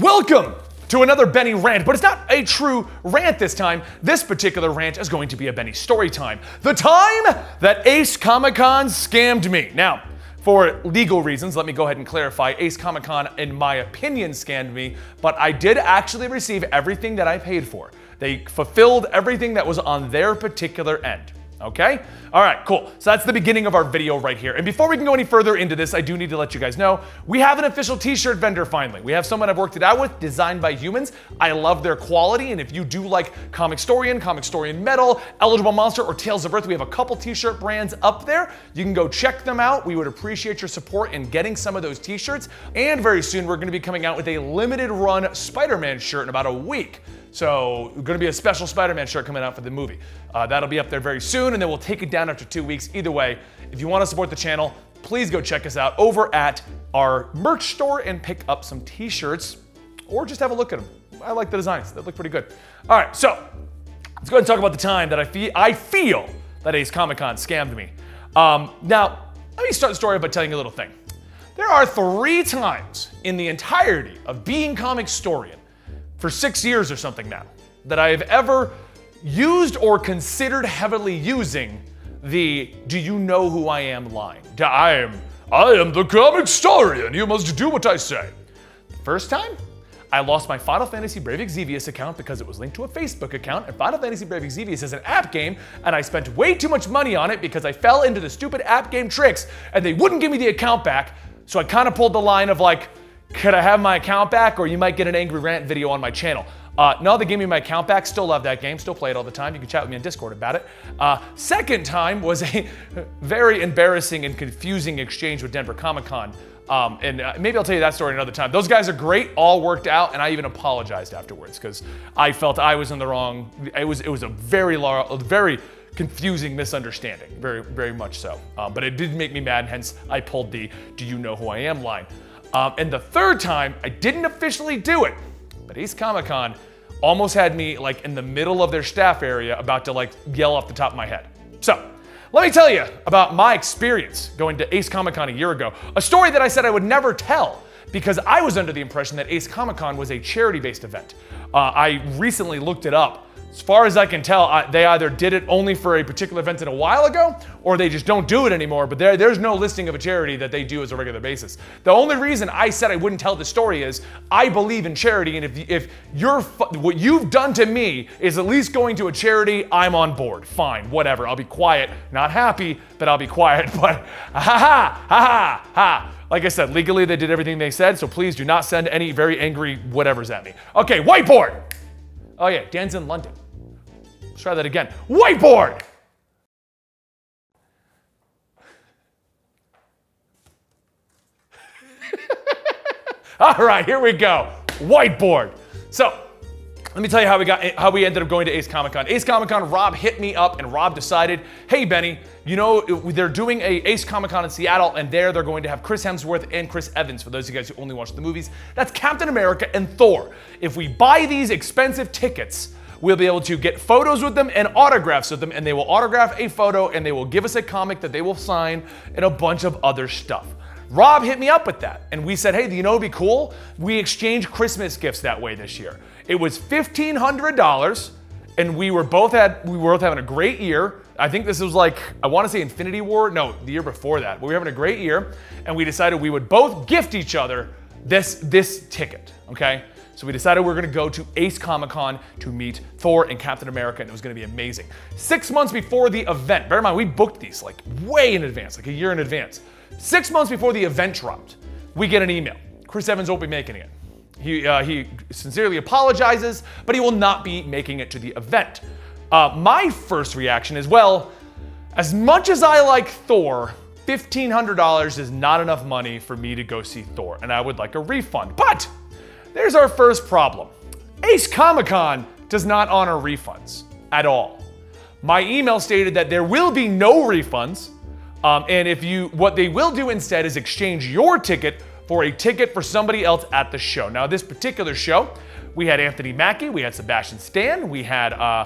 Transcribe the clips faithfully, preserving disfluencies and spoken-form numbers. Welcome to another Benny rant, but it's not a true rant this time. This particular rant is going to be a Benny story time. The time that Ace Comic Con scammed me. Now, for legal reasons, let me go ahead and clarify. Ace Comic Con, in my opinion, scammed me, but I did actually receive everything that I paid for. They fulfilled everything that was on their particular end. Okay? All right, cool. So that's the beginning of our video right here. And before we can go any further into this, I do need to let you guys know, we have an official t-shirt vendor finally. We have someone I've worked it out with, designed by humans. I love their quality, and if you do like Comicstorian, Comicstorian Metal, Eligible Monster, or Tales of Earth, we have a couple t-shirt brands up there. You can go check them out. We would appreciate your support in getting some of those t-shirts. And very soon, we're gonna be coming out with a limited run Spider-Man shirt in about a week. So, gonna be a special Spider-Man shirt coming out for the movie. Uh, that'll be up there very soon, and then we'll take it down after two weeks. Either way, if you wanna support the channel, please go check us out over at our merch store and pick up some t-shirts, or just have a look at them. I like the designs, they look pretty good. All right, so, let's go ahead and talk about the time that I, fe I feel that Ace Comic Con scammed me. Um, now, let me start the story by telling you a little thing. There are three times in the entirety of being Comicstorian, for six years or something now, that I have ever used or considered heavily using the "do you know who I am" line. I am, I am the Comicstorian, you must do what I say. First time, I lost my Final Fantasy Brave Exavius account because it was linked to a Facebook account, and Final Fantasy Brave Exavius is an app game, and I spent way too much money on it because I fell into the stupid app game tricks, and they wouldn't give me the account back, so I kind of pulled the line of like, could I have my account back, or you might get an angry rant video on my channel. Uh, no, they gave me my account back, still love that game, still play it all the time, you can chat with me on Discord about it. Uh, second time was a very embarrassing and confusing exchange with Denver Comic Con, um, and uh, maybe I'll tell you that story another time. Those guys are great, all worked out, and I even apologized afterwards, because I felt I was in the wrong. It was, it was a very, very confusing misunderstanding, very, very much so. Um, but it did make me mad, and hence I pulled the "do you know who I am" line. Um, and the third time, I didn't officially do it, but Ace Comic Con almost had me like in the middle of their staff area about to like yell off the top of my head. So, let me tell you about my experience going to Ace Comic Con a year ago. A story that I said I would never tell because I was under the impression that Ace Comic Con was a charity-based event. Uh, I recently looked it up. As far as I can tell, I, they either did it only for a particular event a while ago, or they just don't do it anymore, but there, there's no listing of a charity that they do as a regular basis. The only reason I said I wouldn't tell the story is, I believe in charity, and if, if you're, what you've done to me is at least going to a charity, I'm on board. Fine, whatever, I'll be quiet. Not happy, but I'll be quiet, but ha ha, ha ha, ha. Like I said, legally they did everything they said, so please do not send any very angry whatevers at me. Okay, whiteboard! Oh yeah, Dan's in London. Let's try that again. Whiteboard! All right, here we go. Whiteboard. So, let me tell you how we got, how we ended up going to Ace Comic Con. Ace Comic Con, Rob hit me up, and Rob decided, hey Benny, you know, they're doing a Ace Comic Con in Seattle, and there they're going to have Chris Hemsworth and Chris Evans, for those of you guys who only watch the movies. That's Captain America and Thor. If we buy these expensive tickets, we'll be able to get photos with them and autographs with them, and they will autograph a photo, and they will give us a comic that they will sign, and a bunch of other stuff. Rob hit me up with that, and we said, hey, you know what would be cool? We exchanged Christmas gifts that way this year. It was fifteen hundred dollars, and we were both had we were both having a great year. I think this was like, I want to say Infinity War, no, the year before that. We were having a great year, and we decided we would both gift each other this, this ticket, okay? So we decided we were gonna go to Ace Comic Con to meet Thor and Captain America, and it was gonna be amazing. Six months before the event, bear in mind, we booked these like way in advance, like a year in advance. Six months before the event dropped, we get an email. Chris Evans won't be making it. He, uh, he sincerely apologizes, but he will not be making it to the event. Uh, my first reaction is, well, as much as I like Thor, fifteen hundred dollars is not enough money for me to go see Thor, and I would like a refund, but there's our first problem. Ace Comic Con does not honor refunds at all. My email stated that there will be no refunds, um, and if you, what they will do instead is exchange your ticket for a ticket for somebody else at the show. Now, this particular show, we had Anthony Mackie, we had Sebastian Stan, we had uh,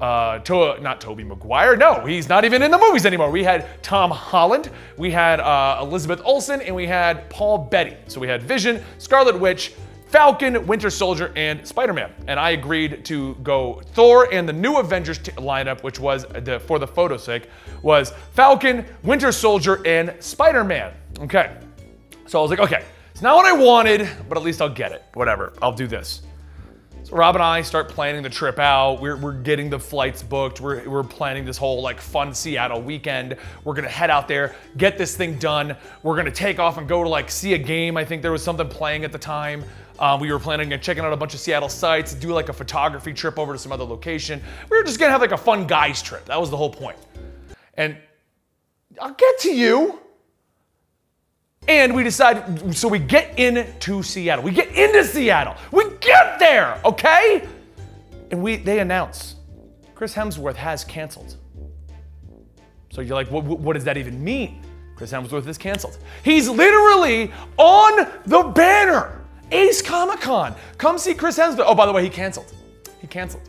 uh, to not Tobey Maguire. No, he's not even in the movies anymore. We had Tom Holland, we had uh, Elizabeth Olsen, and we had Paul Bettany. So we had Vision, Scarlet Witch, Falcon, Winter Soldier, and Spider-Man. And I agreed to go Thor, and the new Avengers lineup, which was, the, for the photo sake, was Falcon, Winter Soldier, and Spider-Man. Okay, so I was like, okay, it's not what I wanted, but at least I'll get it. Whatever, I'll do this. So Rob and I start planning the trip out. We're, we're getting the flights booked. We're, we're planning this whole like fun Seattle weekend. We're gonna head out there, get this thing done. We're gonna take off and go to like see a game. I think there was something playing at the time. Um, we were planning on checking out a bunch of Seattle sites, do like a photography trip over to some other location. We were just gonna have like a fun guys trip. That was the whole point. And I'll get to you. And we decide, so we get into Seattle. We get into Seattle. We get there, okay? And we they announce, Chris Hemsworth has canceled. So you're like, what, what does that even mean? Chris Hemsworth is canceled. He's literally on the banner. Ace Comic Con, come see Chris Hemsworth. Oh, by the way, he canceled. He canceled.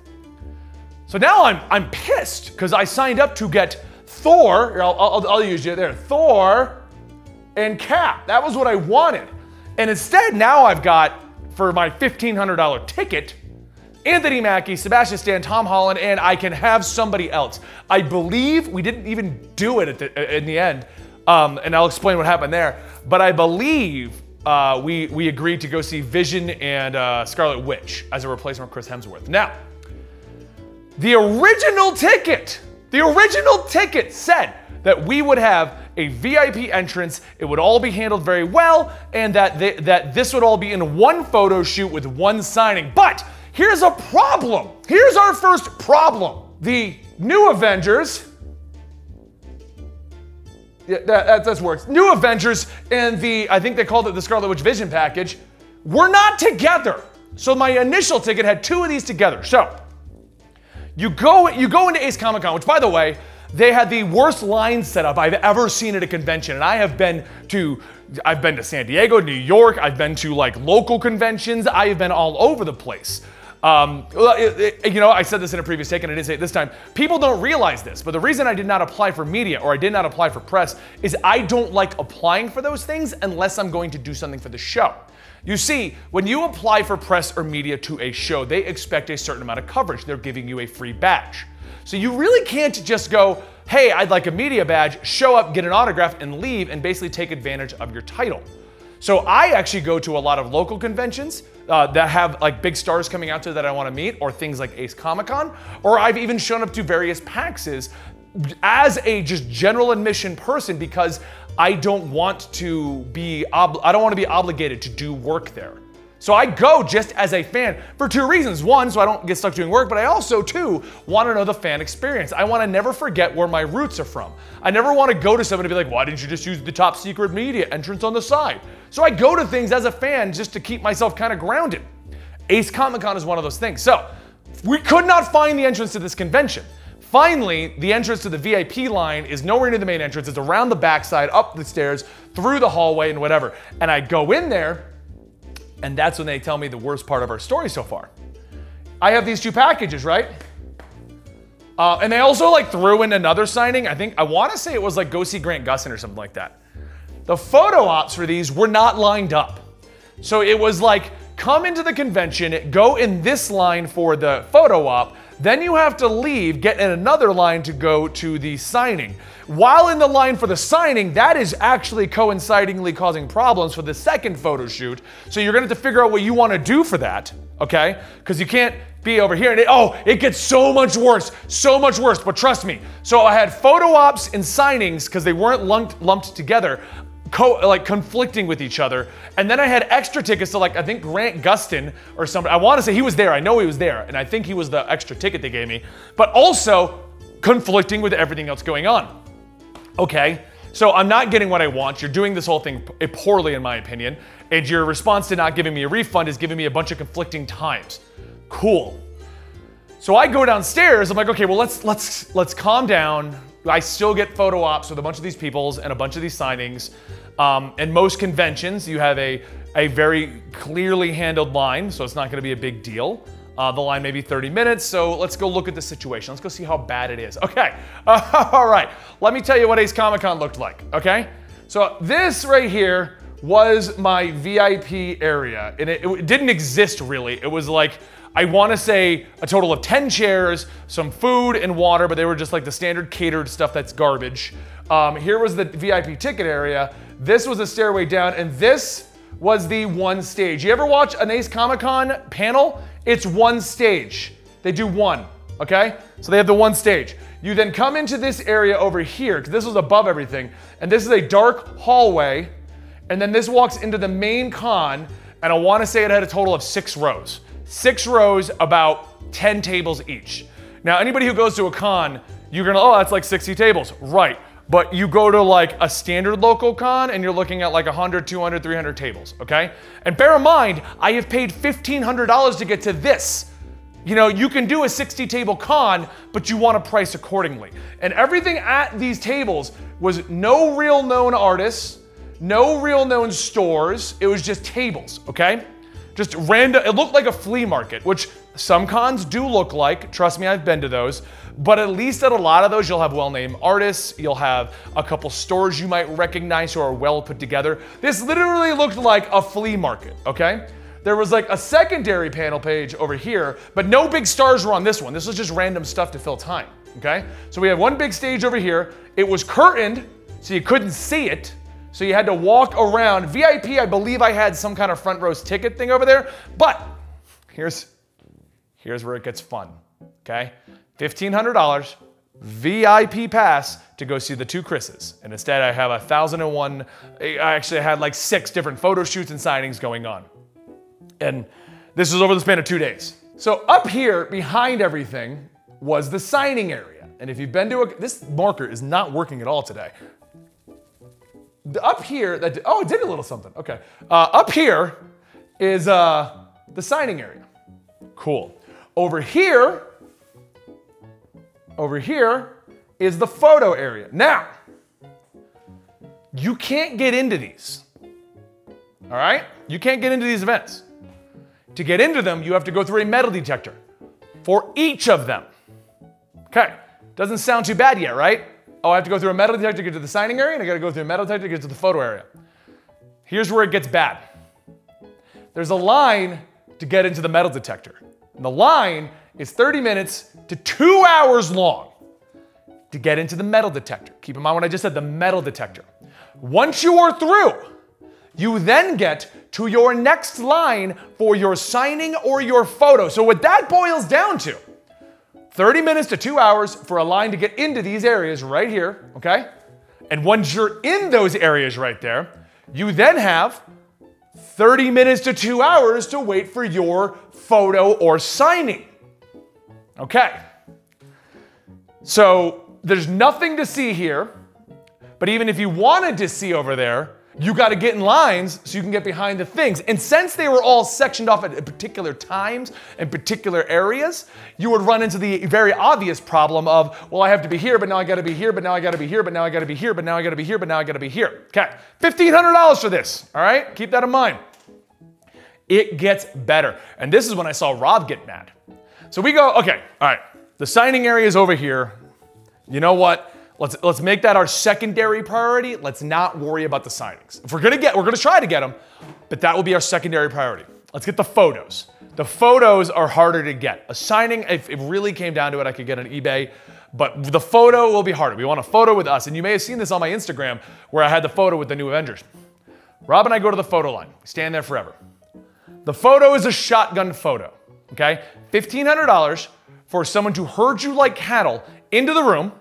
So now I'm, I'm pissed because I signed up to get Thor, or I'll, I'll, I'll use you there, Thor, and Cap. That was what I wanted. And instead, now I've got, for my fifteen hundred dollar ticket, Anthony Mackie, Sebastian Stan, Tom Holland, and I can have somebody else. I believe, we didn't even do it at the, in the end, um, and I'll explain what happened there, but I believe uh, we, we agreed to go see Vision and uh, Scarlet Witch as a replacement for Chris Hemsworth. Now, the original ticket, the original ticket said that we would have a V I P entrance, it would all be handled very well, and that, they, that this would all be in one photo shoot with one signing. But here's a problem. Here's our first problem. The new Avengers, yeah, that, that, that works. New Avengers and the, I think they called it the Scarlet Witch Vision package, were not together. So my initial ticket had two of these together. So you go, you go into Ace Comic Con, which by the way, they had the worst line setup I've ever seen at a convention, and I have been to, I've been to San Diego, New York, I've been to like local conventions, I have been all over the place. Um, it, it, you know, I said this in a previous take and I didn't say it this time, people don't realize this, but the reason I did not apply for media or I did not apply for press is I don't like applying for those things unless I'm going to do something for the show. You see, when you apply for press or media to a show, they expect a certain amount of coverage, they're giving you a free badge. So you really can't just go, hey, I'd like a media badge, show up, get an autograph, and leave, and basically take advantage of your title. So I actually go to a lot of local conventions uh, that have like big stars coming out to that I want to meet, or things like Ace Comic Con, or I've even shown up to various PAXes as a just general admission person because I don't want to be, ob I don't want to be obligated to do work there. So I go just as a fan for two reasons. One, so I don't get stuck doing work, but I also, too, want to know the fan experience. I want to never forget where my roots are from. I never want to go to someone and be like, why didn't you just use the top secret media entrance on the side? So I go to things as a fan just to keep myself kind of grounded. Ace Comic Con is one of those things. So we could not find the entrance to this convention. Finally, the entrance to the V I P line is nowhere near the main entrance. It's around the backside, up the stairs, through the hallway and whatever. And I go in there. And that's when they tell me the worst part of our story so far. I have these two packages, right? Uh, and they also like threw in another signing. I think, I want to say it was like go see Grant Gustin or something like that. The photo ops for these were not lined up. So it was like, come into the convention, go in this line for the photo op, then you have to leave, get in another line to go to the signing. While in the line for the signing, that is actually coincidingly causing problems for the second photo shoot. So you're gonna have to figure out what you wanna do for that, okay? Because you can't be over here and it, oh, it gets so much worse, so much worse, but trust me. So I had photo ops and signings because they weren't lumped, lumped together. Co like conflicting with each other. And then I had extra tickets to like, I think Grant Gustin or somebody. I want to say he was there. I know he was there. And I think he was the extra ticket they gave me, but also conflicting with everything else going on. Okay. So I'm not getting what I want. You're doing this whole thing poorly in my opinion. And your response to not giving me a refund is giving me a bunch of conflicting times. Cool. So I go downstairs. I'm like, okay, well, let's, let's, let's calm down. I still get photo ops with a bunch of these peoples and a bunch of these signings. Um, and most conventions, you have a, a very clearly handled line, so it's not gonna be a big deal. Uh, the line may be thirty minutes, so let's go look at the situation. Let's go see how bad it is. Okay, uh, all right. Let me tell you what Ace Comic Con looked like, okay? So this right here was my V I P area. And it, it didn't exist really. It was like, I want to say a total of ten chairs, some food and water, but they were just like the standard catered stuff that's garbage. Um, here was the V I P ticket area. This was a stairway down, and this was the one stage. You ever watch an Ace Comic Con panel? It's one stage. They do one, okay? So they have the one stage. You then come into this area over here, because this was above everything, and this is a dark hallway, and then this walks into the main con, and I want to say it had a total of six rows. Six rows, about ten tables each. Now, anybody who goes to a con, you're gonna, oh, that's like sixty tables, right? But you go to like a standard local con and you're looking at like one hundred, two hundred, three hundred tables, okay? And bear in mind, I have paid fifteen hundred dollars to get to this. You know, you can do a sixty table con, but you wanna price accordingly. And everything at these tables was no real known artists, no real known stores, it was just tables, okay? Just random, it looked like a flea market, which some cons do look like, trust me, I've been to those, but at least at a lot of those, you'll have well-named artists, you'll have a couple stores you might recognize who are well put together. This literally looked like a flea market, okay? There was like a secondary panel page over here, but no big stars were on this one. This was just random stuff to fill time, okay? So we have one big stage over here. It was curtained, so you couldn't see it. So you had to walk around. V I P, I believe I had some kind of front row ticket thing over there, but here's, here's where it gets fun, okay? fifteen hundred dollars V I P pass to go see the two Chris's. And instead I have one thousand and one, I actually had like six different photo shoots and signings going on. And this was over the span of two days. So up here behind everything was the signing area. And if you've been to a, this marker is not working at all today. Up here, that oh, it did a little something, okay. Uh, up here is uh, the signing area. Cool. Over here, over here is the photo area. Now, you can't get into these, all right? You can't get into these events. To get into them, you have to go through a metal detector for each of them. Okay, doesn't sound too bad yet, right? Oh, I have to go through a metal detector to get to the signing area, and I gotta go through a metal detector to get to the photo area. Here's where it gets bad. There's a line to get into the metal detector. And the line is thirty minutes to two hours long to get into the metal detector. Keep in mind what I just said, the metal detector. Once you are through, you then get to your next line for your signing or your photo. So what that boils down to, thirty minutes to two hours for a line to get into these areas right here, okay? And once you're in those areas right there, you then have thirty minutes to two hours to wait for your photo or signing. Okay. So there's nothing to see here, but even if you wanted to see over there, you gotta get in lines so you can get behind the things. And since they were all sectioned off at particular times and particular areas, you would run into the very obvious problem of, well, I have to be here, but now I gotta be here, but now I gotta be here, but now I gotta be here, but now I gotta be here, but now I gotta be here. Okay, fifteen hundred dollars for this, all right? Keep that in mind. It gets better. And this is when I saw Rob get mad. So we go, okay, all right, the signing area is over here. You know what? Let's, let's make that our secondary priority. Let's not worry about the signings. If we're gonna get, we're gonna try to get them, but that will be our secondary priority. Let's get the photos. The photos are harder to get. A signing, if it really came down to it, I could get on eBay, but the photo will be harder. We want a photo with us, and you may have seen this on my Instagram where I had the photo with the new Avengers. Rob and I go to the photo line. We stand there forever. The photo is a shotgun photo, okay? fifteen hundred dollars for someone to herd you like cattle into the room,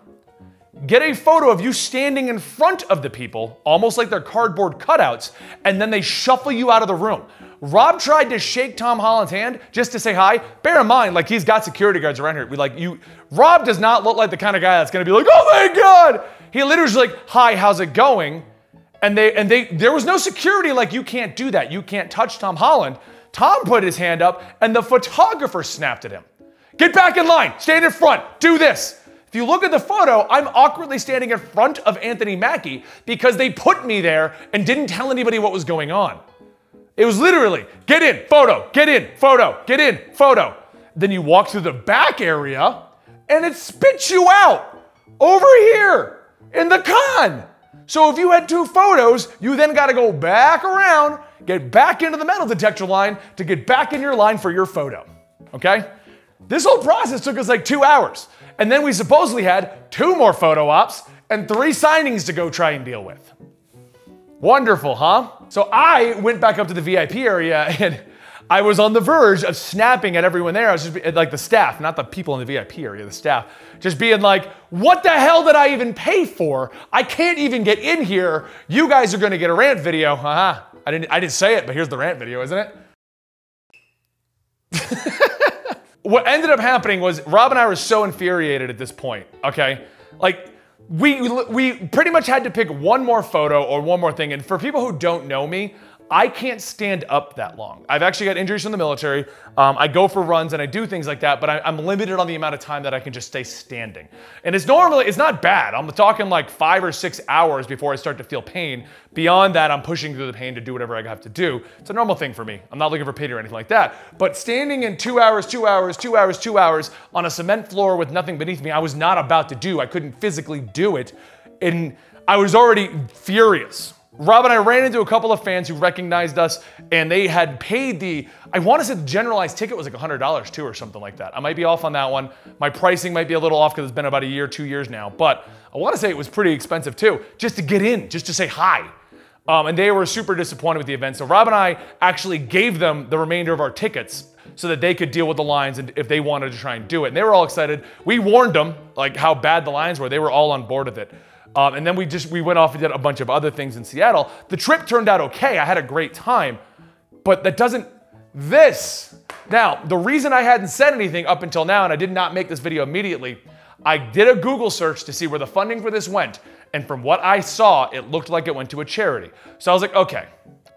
get a photo of you standing in front of the people, almost like they're cardboard cutouts, and then they shuffle you out of the room. Rob tried to shake Tom Holland's hand just to say hi. Bear in mind, like, he's got security guards around here. We like you. Rob does not look like the kind of guy that's gonna be like, oh my God. He literally was like, hi, how's it going? And they, and they, there was no security, like, you can't do that. You can't touch Tom Holland. Tom put his hand up and the photographer snapped at him. Get back in line, stand in front, do this. If you look at the photo, I'm awkwardly standing in front of Anthony Mackie because they put me there and didn't tell anybody what was going on. It was literally, get in, photo, get in, photo, get in, photo. Then you walk through the back area and it spits you out over here in the con. So if you had two photos, you then got to go back around, get back into the metal detector line to get back in your line for your photo, okay? This whole process took us like two hours. And then we supposedly had two more photo ops and three signings to go try and deal with. Wonderful, huh? So I went back up to the V I P area and I was on the verge of snapping at everyone there. I was just like the staff, not the people in the V I P area, the staff, just being like, what the hell did I even pay for? I can't even get in here. You guys are gonna get a rant video. Uh-huh. I didn't, I didn't say it, but here's the rant video, isn't it? What ended up happening was Rob and I were so infuriated at this point, okay? Like, we, we pretty much had to pick one more photo or one more thing, and for people who don't know me, I can't stand up that long. I've actually got injuries from the military. Um, I go for runs and I do things like that, but I, I'm limited on the amount of time that I can just stay standing. And it's normally, it's not bad. I'm talking like five or six hours before I start to feel pain. Beyond that, I'm pushing through the pain to do whatever I have to do. It's a normal thing for me. I'm not looking for pity or anything like that. But standing in two hours, two hours, two hours, two hours on a cement floor with nothing beneath me, I was not about to do. I couldn't physically do it. And I was already furious. Rob and I ran into a couple of fans who recognized us, and they had paid the, I want to say the generalized ticket was like one hundred dollars too or something like that. I might be off on that one. My pricing might be a little off because it's been about a year, two years now, but I want to say it was pretty expensive too, just to get in, just to say hi. Um, and they were super disappointed with the event, so Rob and I actually gave them the remainder of our tickets so that they could deal with the lines and if they wanted to try and do it. And they were all excited. We warned them like how bad the lines were. They were all on board with it. Um, and then we just, we went off and did a bunch of other things in Seattle. The trip turned out okay. I had a great time, but that doesn't, this. Now, the reason I hadn't said anything up until now, and I did not make this video immediately, I did a Google search to see where the funding for this went. And from what I saw, it looked like it went to a charity. So I was like, okay,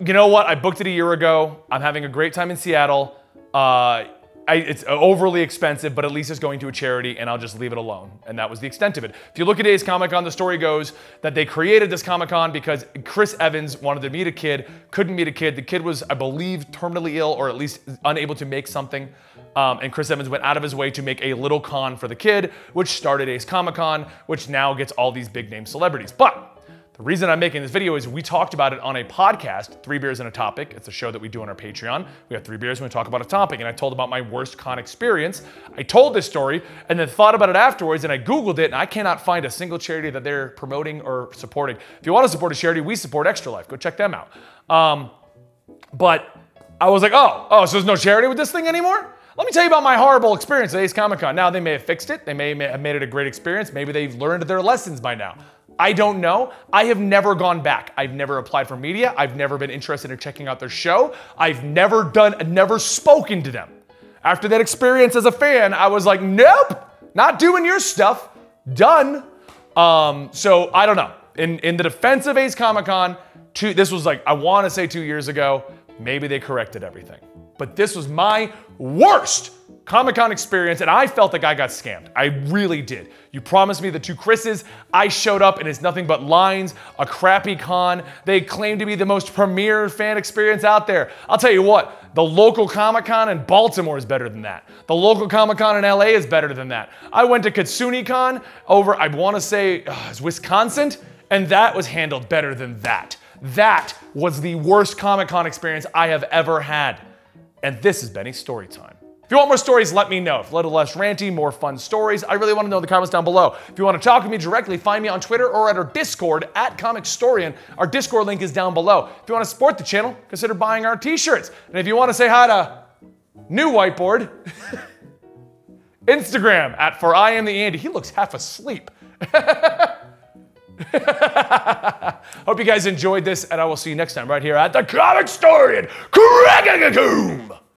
you know what? I booked it a year ago. I'm having a great time in Seattle. Uh, I, it's overly expensive, but at least it's going to a charity and I'll just leave it alone. And that was the extent of it. If you look at Ace Comic Con, the story goes that they created this Comic Con because Chris Evans wanted to meet a kid, couldn't meet a kid. The kid was, I believe, terminally ill or at least unable to make something. Um, and Chris Evans went out of his way to make a little con for the kid, which started Ace Comic Con, which now gets all these big name celebrities. But the reason I'm making this video is we talked about it on a podcast, Three Beers and a Topic. It's a show that we do on our Patreon. We have three beers and we talk about a topic. And I told about my worst con experience. I told this story and then thought about it afterwards and I Googled it and I cannot find a single charity that they're promoting or supporting. If you want to support a charity, we support Extra Life. Go check them out. Um, but I was like, oh, oh, so there's no charity with this thing anymore? Let me tell you about my horrible experience at Ace Comic Con. Now, they may have fixed it. They may have made it a great experience. Maybe they've learned their lessons by now. I don't know. I have never gone back. I've never applied for media. I've never been interested in checking out their show. I've never done, never spoken to them. After that experience as a fan, I was like, nope, not doing your stuff. Done. Um, so I don't know. In, in the defense of Ace Comic Con, two, this was like, I want to say two years ago, maybe they corrected everything. But this was my worst Comic-Con experience, and I felt like I got scammed. I really did. You promised me the two Chris's. I showed up, and it's nothing but lines, a crappy con. They claim to be the most premier fan experience out there. I'll tell you what, the local Comic-Con in Baltimore is better than that. The local Comic-Con in L A is better than that. I went to Katsucon over, I want to say, uh, Wisconsin, and that was handled better than that. That was the worst Comic-Con experience I have ever had. And this is Benny's story time. If you want more stories, let me know. If a little less ranty, more fun stories, I really want to know in the comments down below. If you want to talk with me directly, find me on Twitter or at our Discord, at Comicstorian. Our Discord link is down below. If you want to support the channel, consider buying our t-shirts. And if you want to say hi to new whiteboard, Instagram, at for I am the Andy. He looks half asleep. Hope you guys enjoyed this, and I will see you next time right here at the Comicstorian. Crack-a-coom!